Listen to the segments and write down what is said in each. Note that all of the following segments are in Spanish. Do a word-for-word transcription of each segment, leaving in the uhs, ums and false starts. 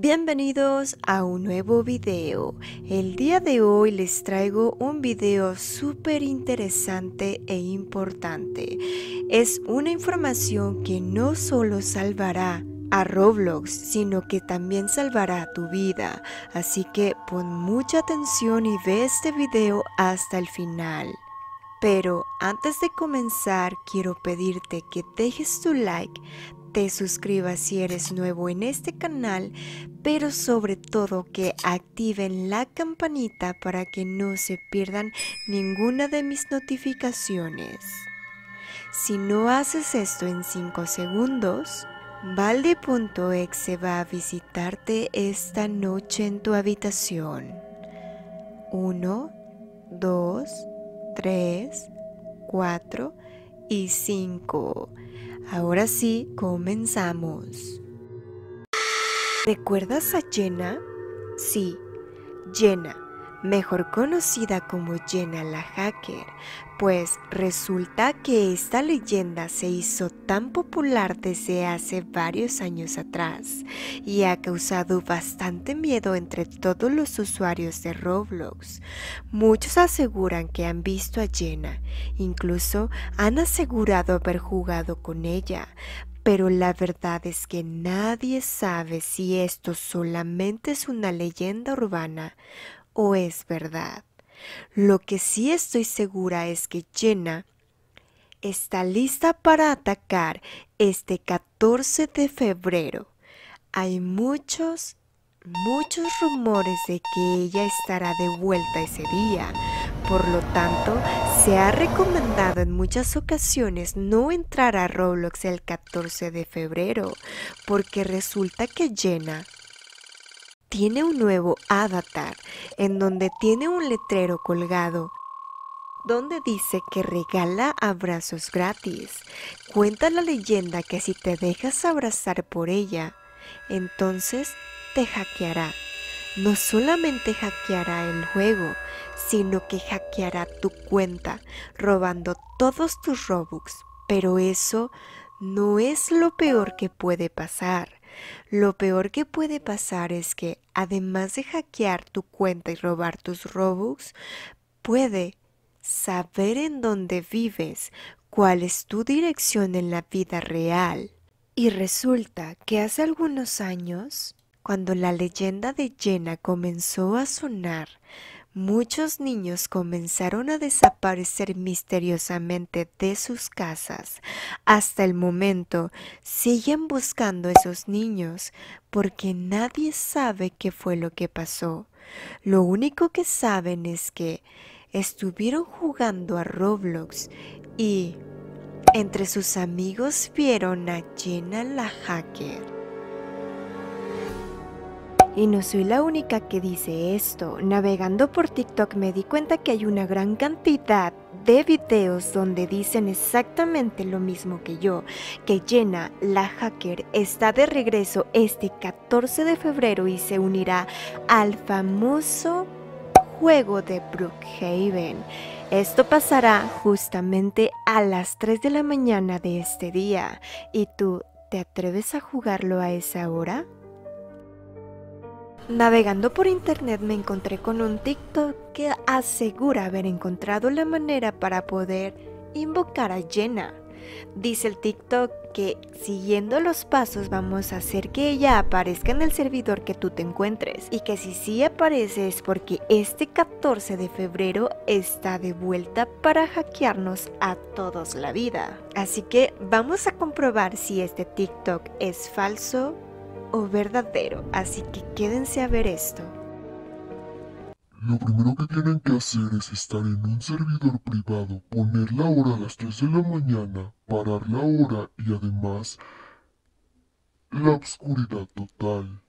Bienvenidos a un nuevo video. El día de hoy les traigo un video súper interesante e importante. Es una información que no solo salvará a Roblox, sino que también salvará tu vida. Así que pon mucha atención y ve este video hasta el final. Pero antes de comenzar, quiero pedirte que dejes tu like, te suscribas si eres nuevo en este canal, pero sobre todo que activen la campanita para que no se pierdan ninguna de mis notificaciones. Si no haces esto en cinco segundos, Baldi punto exe va a visitarte esta noche en tu habitación. uno, dos, tres, cuatro y cinco. Ahora sí, comenzamos. ¿Recuerdas a Jenna? Sí, Jenna, mejor conocida como Jenna la Hacker, pues resulta que esta leyenda se hizo tan popular desde hace varios años atrás y ha causado bastante miedo entre todos los usuarios de Roblox. Muchos aseguran que han visto a Jenna, incluso han asegurado haber jugado con ella. Pero la verdad es que nadie sabe si esto solamente es una leyenda urbana o es verdad. Lo que sí estoy segura es que Jenna está lista para atacar este catorce de febrero. Hay muchos, muchos rumores de que ella estará de vuelta ese día. Por lo tanto, se ha recomendado en muchas ocasiones no entrar a Roblox el catorce de febrero, porque resulta que Jenna tiene un nuevo avatar en donde tiene un letrero colgado donde dice que regala abrazos gratis. Cuenta la leyenda que si te dejas abrazar por ella, entonces te hackeará. No solamente hackeará el juego, sino que hackeará tu cuenta robando todos tus Robux. Pero eso no es lo peor que puede pasar. Lo peor que puede pasar es que, además de hackear tu cuenta y robar tus Robux, puede saber en dónde vives, cuál es tu dirección en la vida real. Y resulta que hace algunos años, cuando la leyenda de Jenna comenzó a sonar, muchos niños comenzaron a desaparecer misteriosamente de sus casas. Hasta el momento siguen buscando a esos niños porque nadie sabe qué fue lo que pasó. Lo único que saben es que estuvieron jugando a Roblox y entre sus amigos vieron a Jenna la Hacker. Y no soy la única que dice esto. Navegando por TikTok me di cuenta que hay una gran cantidad de videos donde dicen exactamente lo mismo que yo, que Jenna la Hacker está de regreso este catorce de febrero y se unirá al famoso juego de Brookhaven. Esto pasará justamente a las tres de la mañana de este día. ¿Y tú, te atreves a jugarlo a esa hora? Navegando por internet me encontré con un TikTok que asegura haber encontrado la manera para poder invocar a Jenna. Dice el TikTok que siguiendo los pasos vamos a hacer que ella aparezca en el servidor que tú te encuentres, y que si sí aparece es porque este catorce de febrero está de vuelta para hackearnos a todos la vida. Así que vamos a comprobar si este TikTok es falso o verdadero, así que quédense a ver esto. Lo primero que tienen que hacer es estar en un servidor privado, poner la hora a las tres de la mañana, parar la hora y además la oscuridad total.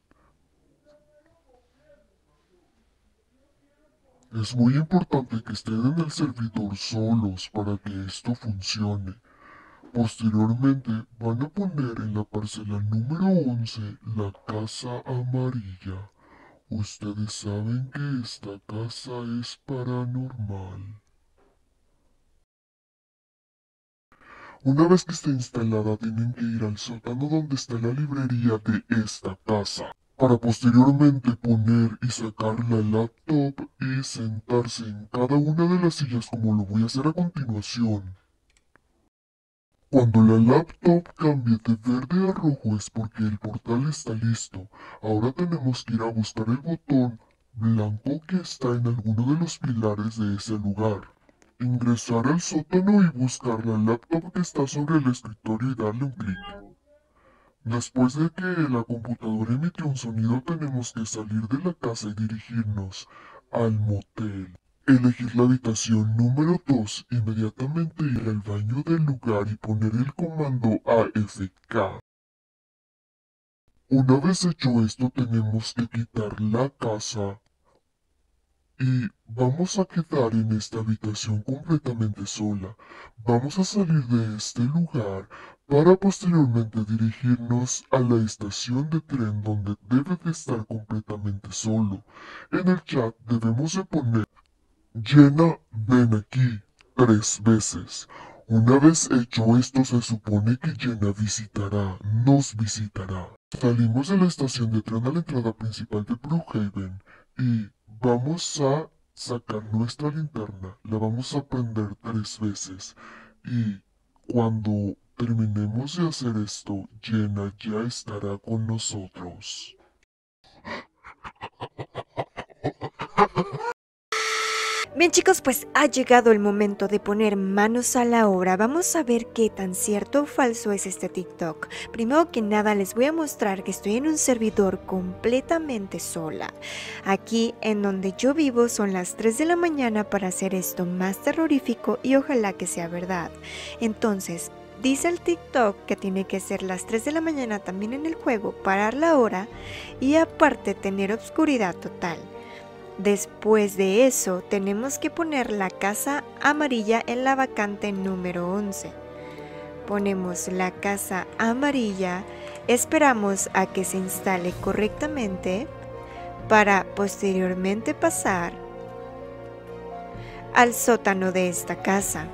Es muy importante que estén en el servidor solos para que esto funcione. Posteriormente van a poner en la parcela número once la casa amarilla. Ustedes saben que esta casa es paranormal. Una vez que esté instalada tienen que ir al sótano donde está la librería de esta casa. para posteriormente poner y sacar la laptop y sentarse en cada una de las sillas como lo voy a hacer a continuación. Cuando la laptop cambie de verde a rojo es porque el portal está listo. Ahora tenemos que ir a buscar el botón blanco que está en alguno de los pilares de ese lugar. Ingresar al sótano y buscar la laptop que está sobre el escritorio y darle un clic. Después de que la computadora emitió un sonido, tenemos que salir de la casa y dirigirnos al motel. Elegir la habitación número dos, inmediatamente ir al baño del lugar y poner el comando A F K. Una vez hecho esto, tenemos que quitar la casa y vamos a quedar en esta habitación completamente sola. Vamos a salir de este lugar para posteriormente dirigirnos a la estación de tren donde debe de estar completamente solo. En el chat debemos de poner Jenna, ven aquí, tres veces. Una vez hecho esto se supone que Jenna visitará, nos visitará. Salimos de la estación de tren a la entrada principal de Brookhaven y vamos a sacar nuestra linterna, la vamos a prender tres veces y cuando terminemos de hacer esto, Jenna ya estará con nosotros. Bien chicos, pues ha llegado el momento de poner manos a la obra. Vamos a ver qué tan cierto o falso es este TikTok. Primero que nada les voy a mostrar que estoy en un servidor completamente sola. Aquí en donde yo vivo son las tres de la mañana para hacer esto más terrorífico y ojalá que sea verdad. Entonces, dice el TikTok que tiene que ser las tres de la mañana también en el juego, parar la hora y aparte tener oscuridad total. Después de eso, tenemos que poner la casa amarilla en la vacante número once. Ponemos la casa amarilla, esperamos a que se instale correctamente para posteriormente pasar al sótano de esta casa.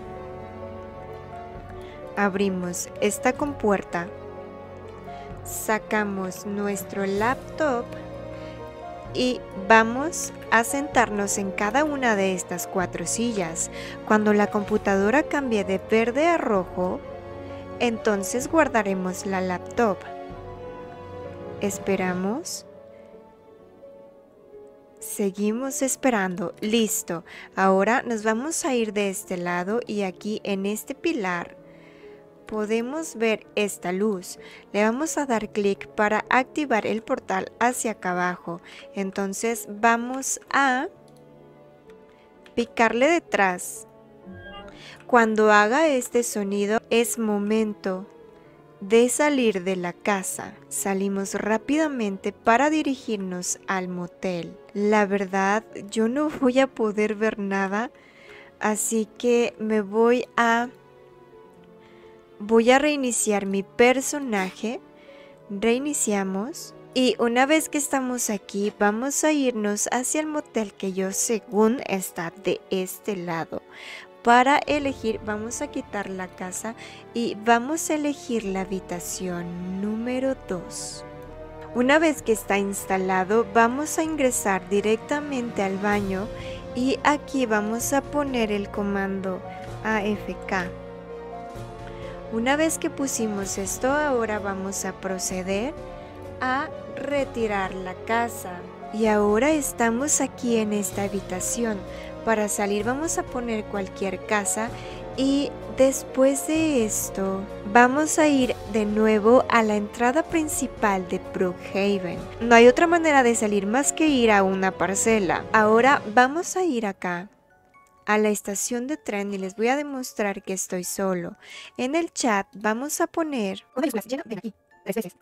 Abrimos esta compuerta, sacamos nuestro laptop y vamos a sentarnos en cada una de estas cuatro sillas. Cuando la computadora cambie de verde a rojo, entonces guardaremos la laptop. Esperamos. Seguimos esperando. Listo. Ahora nos vamos a ir de este lado y aquí en este pilar podemos ver esta luz. Le vamos a dar clic para activar el portal hacia acá abajo. Entonces vamos a picarle detrás. Cuando haga este sonido es momento de salir de la casa. Salimos rápidamente para dirigirnos al motel. La verdad, yo no voy a poder ver nada, así que me voy a... Voy a reiniciar mi personaje, reiniciamos y una vez que estamos aquí vamos a irnos hacia el motel que yo según está de este lado. Para elegir vamos a quitar la casa y vamos a elegir la habitación número dos. Una vez que está instalado vamos a ingresar directamente al baño y aquí vamos a poner el comando A F K. Una vez que pusimos esto, ahora vamos a proceder a retirar la casa. Y ahora estamos aquí en esta habitación. Para salir vamos a poner cualquier casa y después de esto vamos a ir de nuevo a la entrada principal de Brookhaven. No hay otra manera de salir más que ir a una parcela. Ahora vamos a ir acá a la estación de tren y les voy a demostrar que estoy solo. En el chat vamos a poner Jenna, ven aquí, tres veces.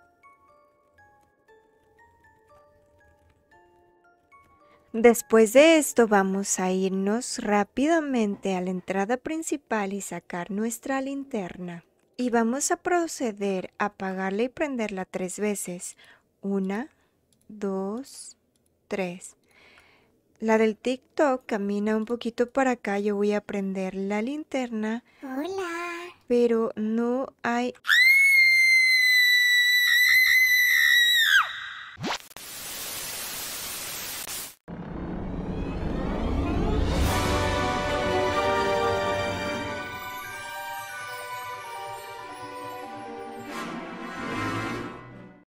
Después de esto vamos a irnos rápidamente a la entrada principal y sacar nuestra linterna. Y vamos a proceder a apagarla y prenderla tres veces. Una, dos, tres. La del TikTok camina un poquito para acá, yo voy a prender la linterna. Hola. Pero no hay...